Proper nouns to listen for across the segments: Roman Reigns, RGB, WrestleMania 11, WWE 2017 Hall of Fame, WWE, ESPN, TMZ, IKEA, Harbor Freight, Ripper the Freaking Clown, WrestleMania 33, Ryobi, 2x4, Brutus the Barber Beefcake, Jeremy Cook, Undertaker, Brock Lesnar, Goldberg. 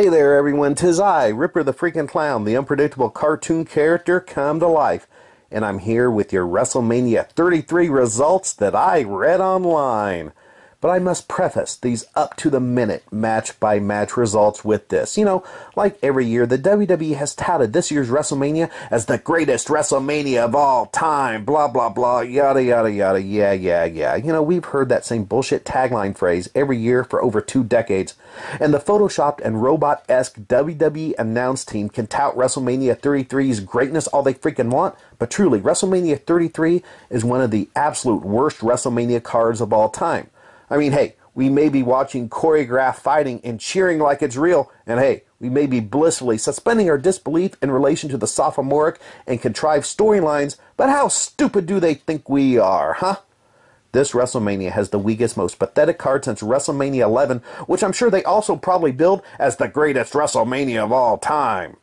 Hey there everyone, tis I, Ripper the Freaking Clown, the unpredictable cartoon character come to life. And I'm here with your WrestleMania 33 results that I read online. But I must preface these up-to-the-minute, match-by-match results with this. You know, like every year, the WWE has touted this year's WrestleMania as the greatest WrestleMania of all time, blah, blah, blah, yada, yada, yada, yeah, yeah, yeah. You know, we've heard that same bullshit tagline phrase every year for over 2 decades. And the photoshopped and robot-esque WWE announce team can tout WrestleMania 33's greatness all they freaking want, but truly, WrestleMania 33 is one of the absolute worst WrestleMania cards of all time. I mean, hey, we may be watching choreographed fighting and cheering like it's real, and hey, we may be blissfully suspending our disbelief in relation to the sophomoric and contrived storylines, but how stupid do they think we are, huh? This WrestleMania has the weakest, most pathetic card since WrestleMania 11, which I'm sure they also probably billed as the greatest WrestleMania of all time.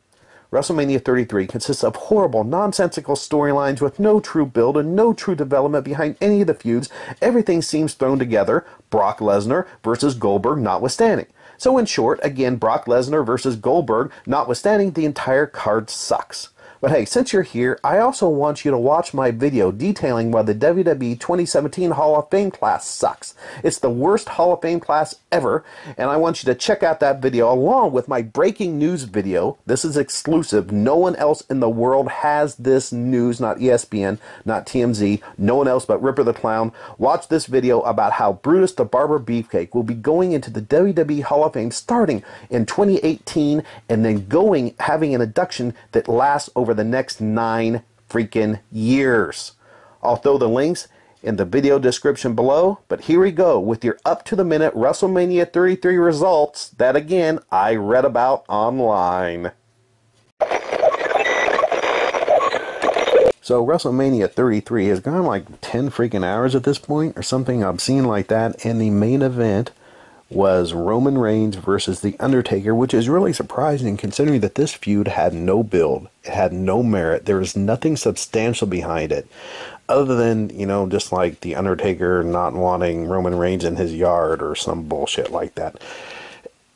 WrestleMania 33 consists of horrible, nonsensical storylines with no true build and no true development behind any of the feuds. Everything seems thrown together, Brock Lesnar versus Goldberg notwithstanding. So in short, again, Brock Lesnar versus Goldberg notwithstanding, the entire card sucks. But hey, since you're here, I also want you to watch my video detailing why the WWE 2017 Hall of Fame class sucks. It's the worst Hall of Fame class ever, and I want you to check out that video along with my breaking news video. This is exclusive. No one else in the world has this news, not ESPN, not TMZ, no one else but Ripper the Clown. Watch this video about how Brutus the Barber Beefcake will be going into the WWE Hall of Fame starting in 2018 and then having an induction that lasts over the next 9 freaking years. I'll throw the links in the video description below, but here we go with your up-to-the-minute WrestleMania 33 results that, again, I read about online. So WrestleMania 33 has gone like 10 freaking hours at this point or something obscene like that, and the main event was Roman Reigns versus The Undertaker, which is really surprising considering that this feud had no build. It had no merit. There was nothing substantial behind it other than, you know, just like The Undertaker not wanting Roman Reigns in his yard or some bullshit like that.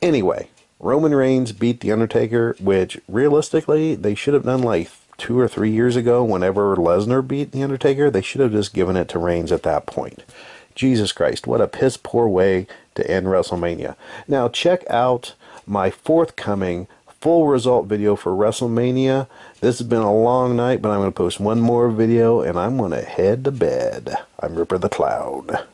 Anyway, Roman Reigns beat The Undertaker, which realistically they should have done like 2 or 3 years ago whenever Lesnar beat The Undertaker. They should have just given it to Reigns at that point. Jesus Christ, what a piss poor way to end WrestleMania. Now check out my forthcoming full result video for WrestleMania. This has been a long night, but I'm going to post one more video and I'm going to head to bed. I'm Ripper the Clown.